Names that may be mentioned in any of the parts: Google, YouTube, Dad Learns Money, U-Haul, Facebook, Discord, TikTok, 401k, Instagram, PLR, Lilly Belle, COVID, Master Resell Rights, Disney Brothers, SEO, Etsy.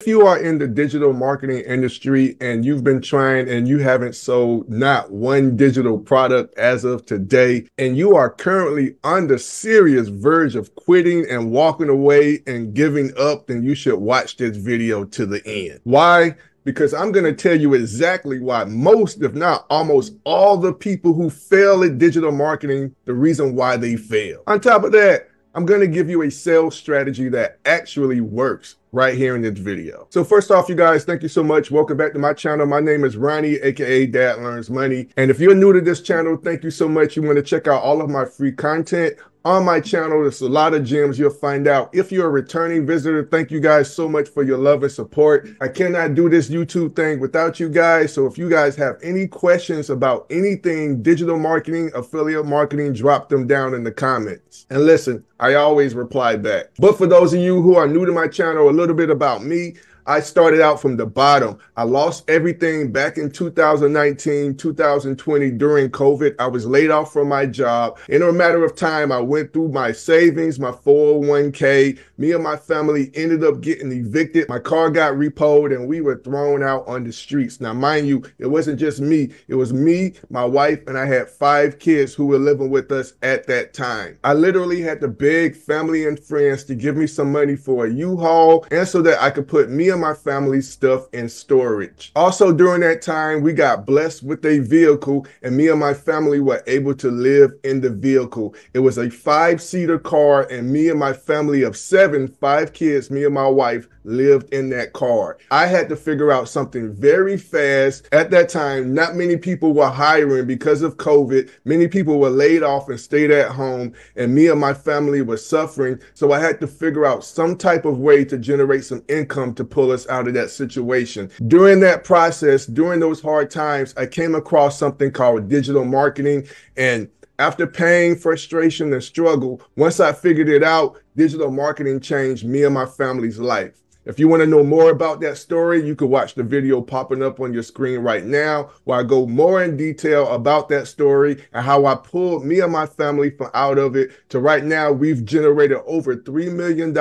If you are in the digital marketing industry and you've been trying and you haven't sold not one digital product as of today, and you are currently on the serious verge of quitting and walking away and giving up, then you should watch this video to the end. Why? Because I'm going to tell you exactly why most, if not almost all the people who fail at digital marketing, the reason why they fail. On top of that, I'm going to give you a sales strategy that actually works right here in this video. So first off, you guys, thank you so much. Welcome back to my channel. My name is Ronnie, aka Dad Learns Money. And if you're new to this channel, thank you so much. You want to check out all of my free content on my channel. There's a lot of gems you'll find out. If you're a returning visitor, thank you guys so much for your love and support. I cannot do this YouTube thing without you guys. So if you guys have any questions about anything digital marketing, affiliate marketing, drop them down in the comments. And listen, I always reply back. But for those of you who are new to my channel, a little bit about me. I started out from the bottom. I lost everything back in 2019, 2020 during COVID. I was laid off from my job. In a matter of time, I went through my savings, my 401k. Me and my family ended up getting evicted. My car got repoed and we were thrown out on the streets. Now, mind you, it wasn't just me. It was me, my wife, and I had 5 kids who were living with us at that time. I literally had to beg family and friends to give me some money for a U-Haul and so that I could put me and my family's stuff in storage. Also, during that time, we got blessed with a vehicle and me and my family were able to live in the vehicle. It was a 5-seater car and me and my family of 5 kids, me and my wife, lived in that car. I had to figure out something very fast. At that time, not many people were hiring because of COVID. Many people were laid off and stayed at home and me and my family were suffering. So I had to figure out some type of way to generate some income to pull us out of that situation. During that process, during those hard times, I came across something called digital marketing. And after pain, frustration, and struggle, once I figured it out, digital marketing changed me and my family's life. If you want to know more about that story, you can watch the video popping up on your screen right now, where I go more in detail about that story and how I pulled me and my family from out of it to right now. We've generated over $3 million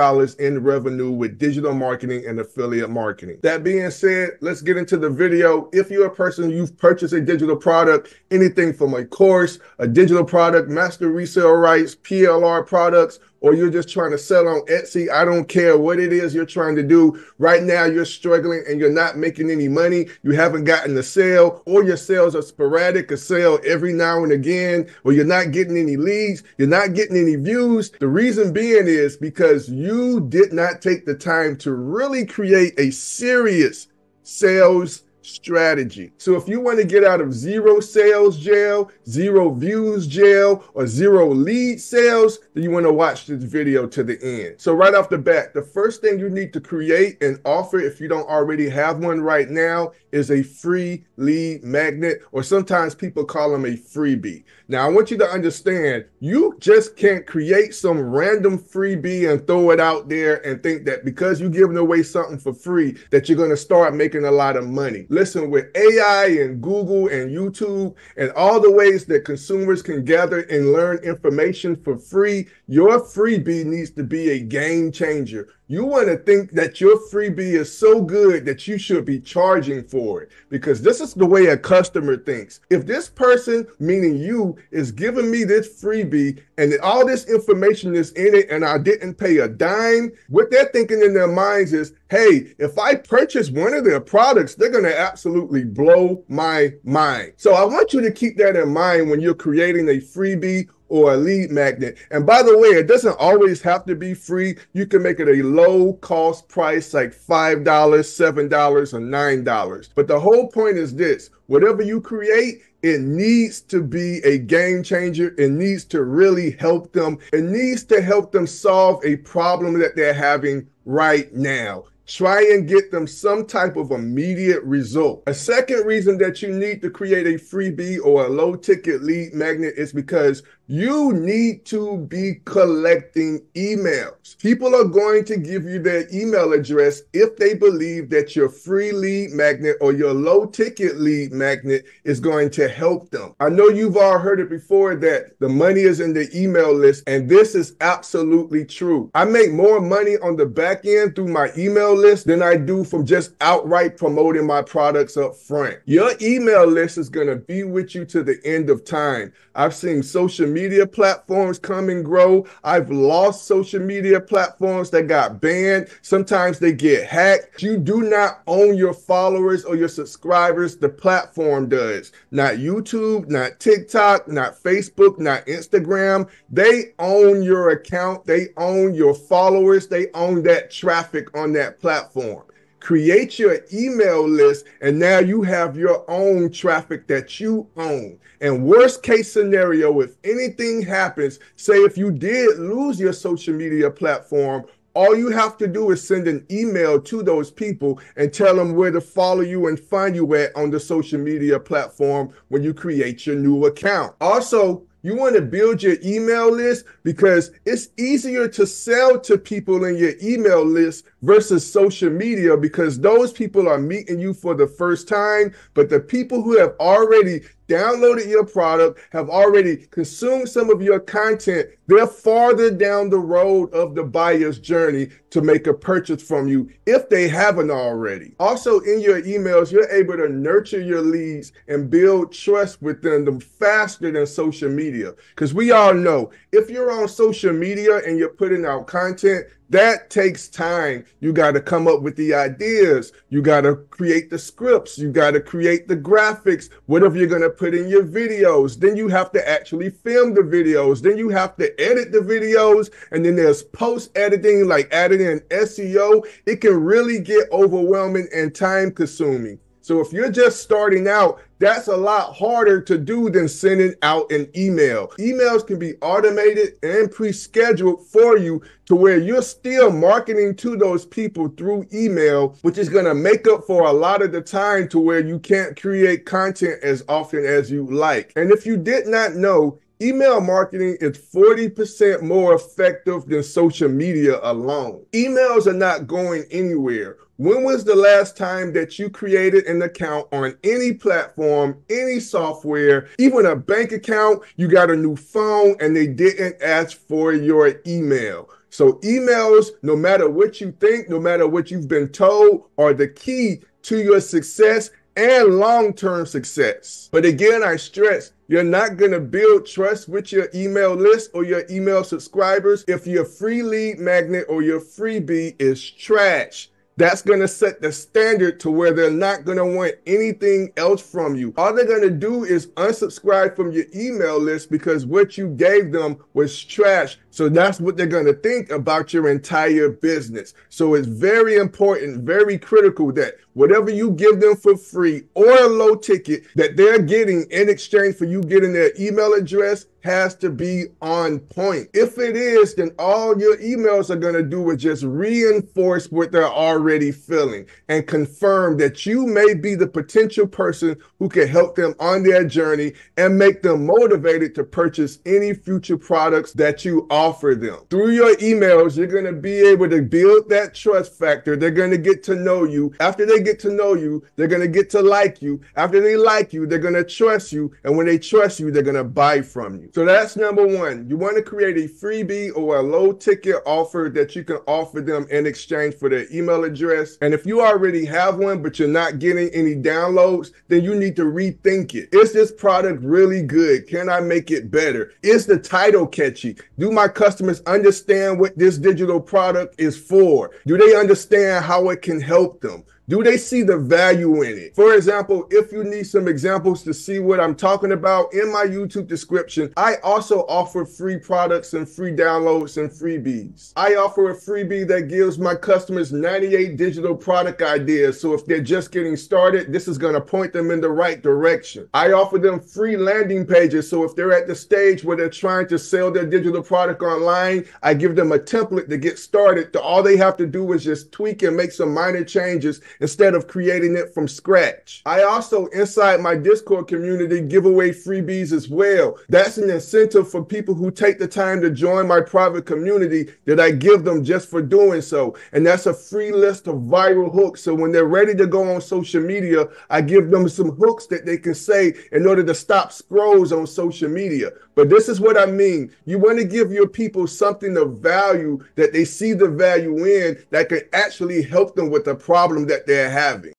in revenue with digital marketing and affiliate marketing. That being said, let's get into the video. If you're a person, you've purchased a digital product, anything from a course, a digital product, master resale rights, PLR products, or you're just trying to sell on Etsy, I don't care what it is you're trying to do. Right now, you're struggling and you're not making any money. You haven't gotten the sale, or your sales are sporadic, a sale every now and again, or you're not getting any leads, you're not getting any views. The reason being is because you did not take the time to really create a serious sales strategy. So if you want to get out of zero sales jail, zero views jail, or zero lead sales, then you want to watch this video to the end. So right off the bat, the first thing you need to create and offer, if you don't already have one right now, is a free lead magnet, or sometimes people call them a freebie. Now, I want you to understand, you just can't create some random freebie and throw it out there and think that because you're giving away something for free, that you're going to start making a lot of money. Listen, with AI and Google and YouTube and all the ways that consumers can gather and learn information for free, your freebie needs to be a game changer. You want to think that your freebie is so good that you should be charging for it, because this is the way a customer thinks. If this person, meaning you, is giving me this freebie and all this information is in it and I didn't pay a dime, what they're thinking in their minds is, hey, if I purchase one of their products, they're going to absolutely blow my mind. So I want you to keep that in mind when you're creating a freebie or a lead magnet. And by the way, it doesn't always have to be free. You can make it a low cost price, like $5, $7, or $9. But the whole point is this: whatever you create, it needs to be a game changer. It needs to really help them. It needs to help them solve a problem that they're having right now. Try and get them some type of immediate result. A second reason that you need to create a freebie or a low ticket lead magnet is because You need to be collecting emails. People are going to give you their email address if they believe that your free lead magnet or your low ticket lead magnet is going to help them. I know you've all heard it before that the money is in the email list, and this is absolutely true. I make more money on the back end through my email list than I do from just outright promoting my products up front. Your email list is going to be with you to the end of time. I've seen social media platforms come and grow. I've lost social media platforms that got banned. Sometimes they get hacked. You do not own your followers or your subscribers. The platform does. Not YouTube, not TikTok, not Facebook, not Instagram. They own your account. They own your followers. They own that traffic on that platform. Create your email list, and now you have your own traffic that you own. And worst case scenario, if anything happens, say if you did lose your social media platform, all you have to do is send an email to those people and tell them where to follow you and find you at on the social media platform when you create your new account. Also, you want to build your email list because it's easier to sell to people in your email list versus social media, because those people are meeting you for the first time. But the people who have already downloaded your product, have already consumed some of your content, they're farther down the road of the buyer's journey to make a purchase from you if they haven't already. Also, in your emails, you're able to nurture your leads and build trust within them faster than social media. Because we all know, if you're on social media and you're putting out content, that takes time. You got to come up with the ideas. You got to create the scripts. You got to create the graphics, whatever you're going to put in your videos. Then you have to actually film the videos. Then you have to edit the videos. And then there's post-editing, like adding in SEO. It can really get overwhelming and time-consuming. So if you're just starting out, that's a lot harder to do than sending out an email. Emails can be automated and pre-scheduled for you to where you're still marketing to those people through email, which is going to make up for a lot of the time to where you can't create content as often as you like. And if you did not know, email marketing is 40% more effective than social media alone. Emails are not going anywhere. When was the last time that you created an account on any platform, any software, even a bank account? You got a new phone and they didn't ask for your email. So emails, no matter what you think, no matter what you've been told, are the key to your success and long-term success. But again, I stress, you're not going to build trust with your email list or your email subscribers if your free lead magnet or your freebie is trash. That's going to set the standard to where they're not going to want anything else from you. All they're going to do is unsubscribe from your email list because what you gave them was trash. So that's what they're going to think about your entire business. So it's very important, very critical that whatever you give them for free or a low ticket that they're getting in exchange for you getting their email address has to be on point. If it is, then all your emails are going to do is just reinforce what they're already feeling and confirm that you may be the potential person who can help them on their journey and make them motivated to purchase any future products that you offer them. Through your emails, you're going to be able to build that trust factor. They're going to get to know you. After they get to know you, they're going to get to like you. After they like you, they're going to trust you. And when they trust you, they're going to buy from you. So that's number one. You want to create a freebie or a low ticket offer that you can offer them in exchange for their email address. And if you already have one, but you're not getting any downloads, then you need to rethink it. Is this product really good? Can I make it better? Is the title catchy? Do my customers understand what this digital product is for? Do they understand how it can help them? Do they see the value in it? For example, if you need some examples to see what I'm talking about, in my YouTube description, I also offer free products and free downloads and freebies. I offer a freebie that gives my customers 98 digital product ideas. So if they're just getting started, this is going to point them in the right direction. I offer them free landing pages. So if they're at the stage where they're trying to sell their digital product online, I give them a template to get started. All they have to do is just tweak and make some minor changes instead of creating it from scratch. I also, inside my Discord community, give away freebies as well. That's an incentive for people who take the time to join my private community that I give them just for doing so. And that's a free list of viral hooks. So when they're ready to go on social media, I give them some hooks that they can say in order to stop scrolls on social media. But this is what I mean. You want to give your people something of value that they see the value in that can actually help them with the problem that they're having.